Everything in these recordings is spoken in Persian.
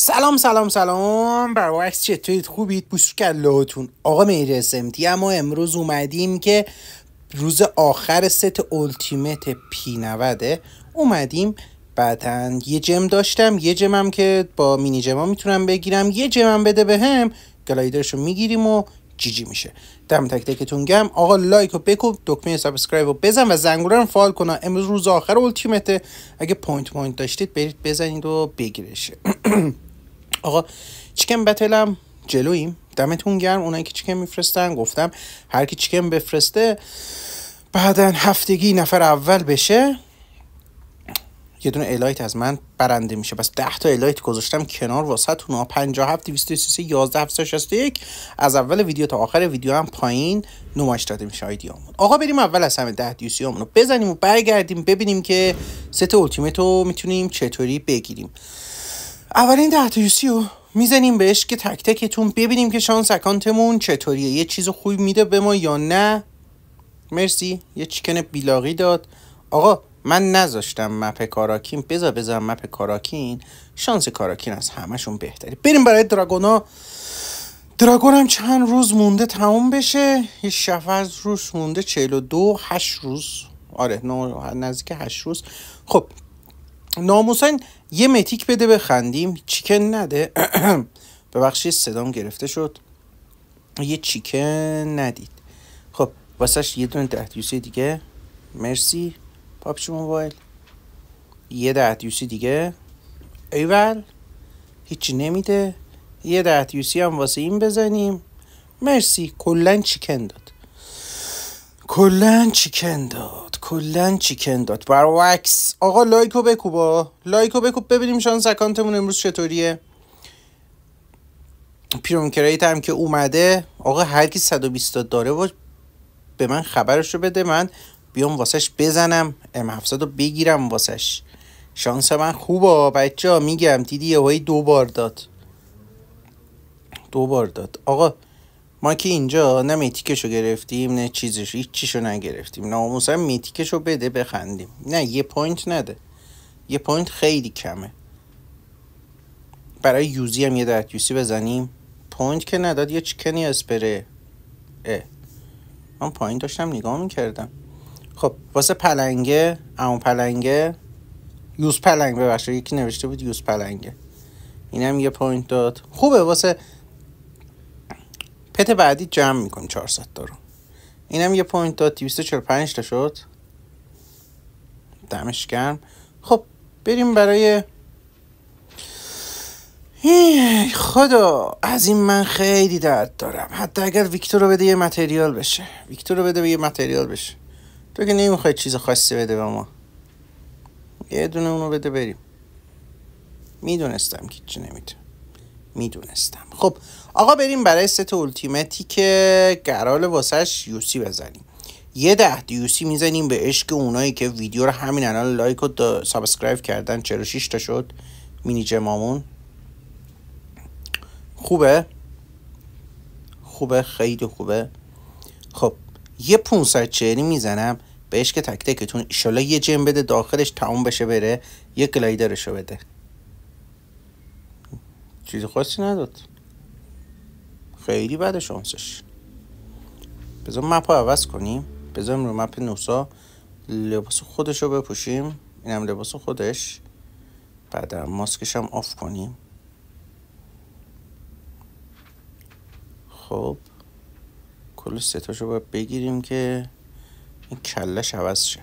سلام برعکس چطورید؟ خوبید؟ بوش کلاتون. آقا میرس امتی، اما امروز اومدیم که روز آخر ست التیمت P90 اومدیم. بعدن یه جم داشتم، یه جمم که با مینی جما میتونم بگیرم، یه جمم بده بهم گلایدرشو میگیریم و جیجی میشه. دم تک تکتون گم. آقا لایک و بکوب، دکمه سابسکرایب رو بزن و زنگوله رو فعال کن. امروز روز آخر التیمت، اگه پوینت داشتید برید بزنید و بگیرش. آقا چیکن بتلم جلوییم، دمتون گرم. اونایی که چیکن میفرستن، گفتم هر کی چیکن بفرسته بعدن هفتگی نفر اول بشه یه دونه الایت از من برنده میشه. بس 10 تا الایت گذاشتم کنار واسهتون ها. 57 233 11 761. از اول ویدیو تا آخر ویدیو هم پایین نمایش داده میشه آیدیامون. آقا بریم اول از همه 10 دیوسی رو بزنیم و برگردیم ببینیم که ست التیمت رو میتونیم چطوری بگیریم. اولین 10 تا UC رو میزنیم بهش که تک تکتون ببینیم که شانس اکانتمون چطوریه، یه چیز خوبی میده به ما یا نه. مرسی، یه چیکن بیلاقی داد. آقا من نذاشتم مپ کاراکین، بذار مپ کاراکین، شانس کاراکین از همشون بهتری. بریم برای دراگونا. دراگون هم چند روز مونده تموم بشه، یه 7 روز مونده، 42 8 روز، آره نزدیک 8 روز. خب ناموسن یه متیک بده بخندیم، چیکن نده. ببخشید صدام گرفته شد، یه چیکن ندید. خب واسهش یه دونه 10 دیوسی دیگه. مرسی PUBG موبایل. یه 10 دیوسی دیگه. ایول، هیچی نمیده. یه 10 دیوسی هم واسه این بزنیم. مرسی. کلن چیکن داد. برعکس. آقا لایکو بکوب ببینیم شانس اکانتمون امروز چطوریه. پیرون کریت هم که اومده. آقا هر کی 120 تا داره و به من خبرش رو بده، من بیام واسش بزنم، M700 رو بگیرم واسش. شانس من خوبه بچه‌ها، میگم دیدی یهویی دوبار داد. آقا ما که اینجا نه میتیکشو گرفتیم نه چیزش، هیچ چیشو نگرفتیم. ناموسا میتیکشو بده بخندیم. نه یه پوینت نده، یه پوینت خیلی کمه. برای یوزی هم یه 10 دیوسی بزنیم. پوینت که نداد، یه چیکنی اسپره. من پایین داشتم نگاه میکردم. خب واسه پلنگه، اما پلنگه یوز پلنگ، ببخشید یکی نوشته بود یوز پلنگه، اینم یه پوینت داد. خوبه واسه پت بعدی جمع میکنی 400 تا رو، اینم یه پوینت داد، 245 تا شد. دمش گرم. خب بریم برای خدا از این من خیلی درد دارم. حتی اگر ویکتور رو بده یه متریال بشه، تو که نمیخوای چیز خاصی بده به ما، یه دونه اونو بده بریم. میدونستم که چی نمیده، میدونستم. خب آقا بریم برای ست التیمتی که قراره واسهش یوسی بزنیم. یه 10 دیوسی میزنیم به عشق اونایی که ویدیو رو همین الان لایک و سابسکرایب کردن. 46 تا شد مینی جمامون. خوبه خیلی خوبه. خب یه 540 میزنم به عشق تک تکتون، ایشالا یه جم بده داخلش تموم بشه بره. یه گلایدرشو بده، چیز خاصی نداد، خیلی بده شانسش. بذار مپ رو عوض کنیم، بذاریم رو مپ نوسا. لباس خودش رو بپوشیم، اینم لباس خودش. بعد ماسکش هم آف کنیم. خب کل ستاش رو باید بگیریم که این کلش عوض شه.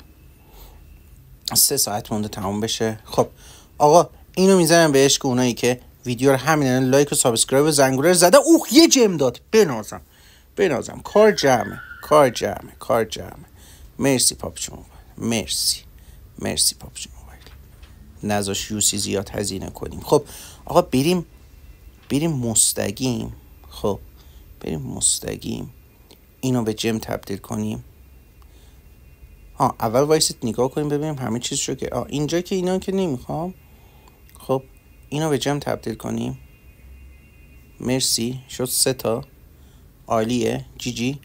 3 ساعت مونده تمام بشه. خب آقا اینو میزنم به عشق اونایی که ویدیو رو همین الان لایک و سابسکرایب و زنگوله زده. اوه یه جم داد، بنازم. کار جمعه. مرسی PUBG موبایل، مرسی PUBG موبایل، نذاش یوسی زیاد هزینه کنیم. خب آقا بریم مستقیم. خب بریم مستقیم، اینو به جم تبدیل کنیم. اول وایسید نگاه کنیم ببینیم همه چیزشو که اینجا که اینا که نمیخوام. خب اینو به جم تبدیل کنیم. مرسی، شد 3 تا. عالیه، جی.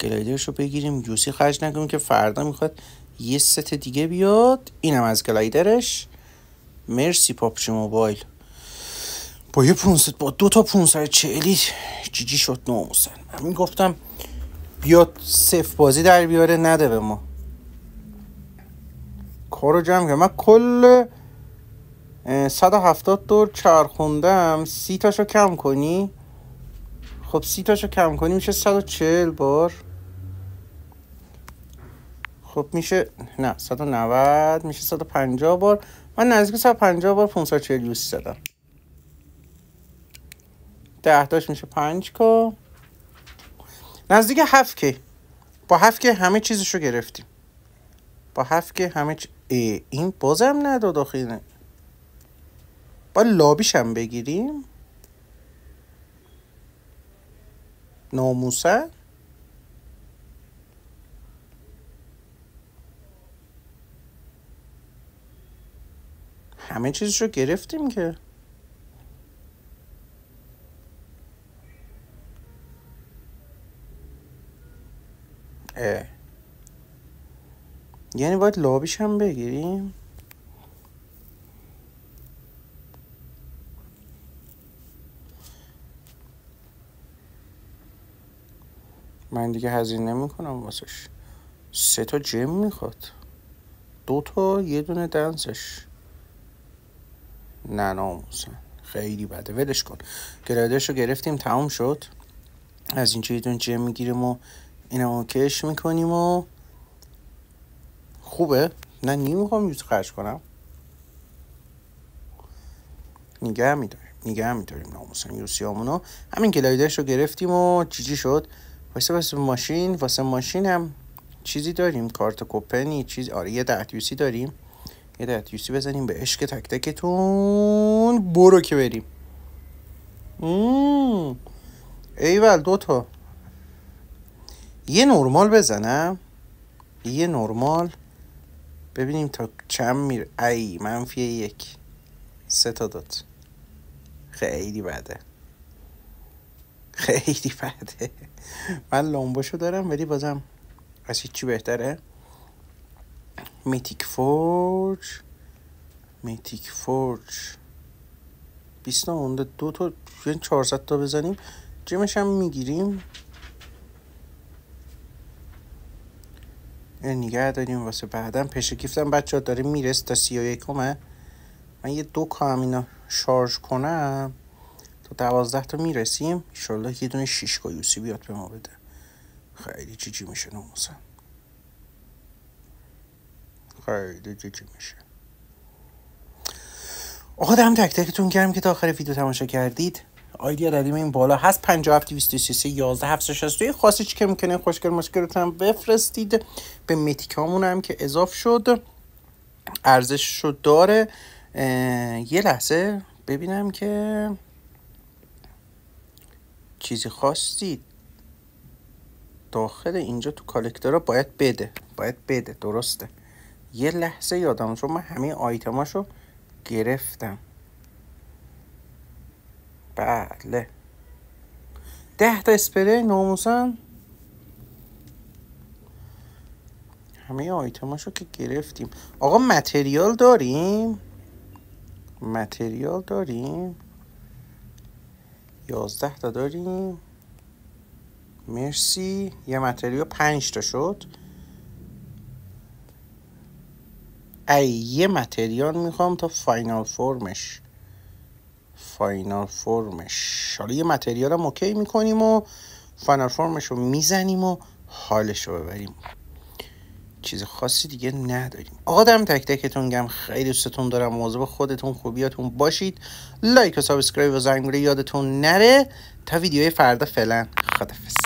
گلایدرشو بگیریم، یوسی خرج نکنیم که فردا میخواد یه ست دیگه بیاد. اینم از گلایدرش. مرسی PUBG موبایل. با یه 500 با دو تا 540 جیجی شد ناموسن. همین گفتم بیاد صفر بازی در بیاره نده به ما. کارو جمع کردم. من کل 170 دور چرخوندم. 30 تاشو کم کنی، خب 30 تاشو کم کنی میشه 140 بار. خب میشه نه 190 میشه 150 بار. من نزدیک 150 بار 540 یوسی زدم. 10 تاش میشه 5K، نزدیک 7K. با 7K همه چیزشو گرفتیم. با 7K همه این بازم نداد آخیره. با لابیش هم بگیریم ناموسه. همه چیزشو گرفتیم که یعنی باید لابیش هم بگیریم. من دیگه هزینه نمی‌کنم واسش. سه تا جم میخواد، دو تا یه دونه دنسش. نه ناموسن، خیلی بده، ولش کن. گرایدش رو گرفتیم، تمام شد. از اینجا یه دونه جم میگیریم و اینو کش میکنیم و خوبه. نه نمیخوام یوز خرج کنم، نگه میداریم ناموسن یوسی همونو. همین گلایدش رو گرفتیم و چیجی شد. واسه ماشین، واسه ماشین هم چیزی داریم، کارت کوپنی چیز. آره یه 10 یوسی داریم، یه 10 یوسی بزنیم به عشق تک تکتون. برو که بریم. ایول دوتا. یه نورمال بزنم، یه نورمال ببینیم تا چند میره. ای -1 سه تا داد. خیلی بده، خیلی بده. من لامبوشو دارم ولی بازم از هیچی بهتره. میتیک فورج، میتیک فورج 20 اونده. دو تا 400 تا بزنیم، جمعش هم میگیریم، نگه داریم واسه بعدم. پیش گفتم بچه ها داره میرس تا 31. من یه 2K اینا شارژ کنم، 12 تا میرسیم. انشالله یه دونه 6K یوسی بیاد به ما بده. خیلی جیجی میشه ناموسن، خیلی جیجی میشه. آقا دم تک تکتون گرم که تا آخر ویدیو تماشا کردید. آیدی ردیم این بالا هست، 5723311761. خواستید که میکنه خوشگل مشکلتون بفرستید. به متیکامون هم که اضاف شد ارزشش رو داره. یه لحظه ببینم که چیزی خواستید داخل اینجا تو کالکتورا باید بده درسته. یه لحظه یادم شد من همه آیتماشو گرفتم. بله 10 تا اسپری ناموسن. همه آیتماشو که گرفتیم. آقا متریال داریم 11 تا داریم. مرسی. یه متریال 5 تا شد. یه متریال میخوام تا فاینال فرمش. حالا یه متریال هم اوکی میکنیم و فاینال فرمش رو میزنیم و حالش رو ببریم. چیز خاصی دیگه نداریم. آقا دم تک تکتون گم، خیلی دوستتون دارم. مواظب خودتون، خوبیاتون باشید. لایک و سابسکرایب و زنگوله یادتون نره. تا ویدیوی فردا فعلا خدافظ.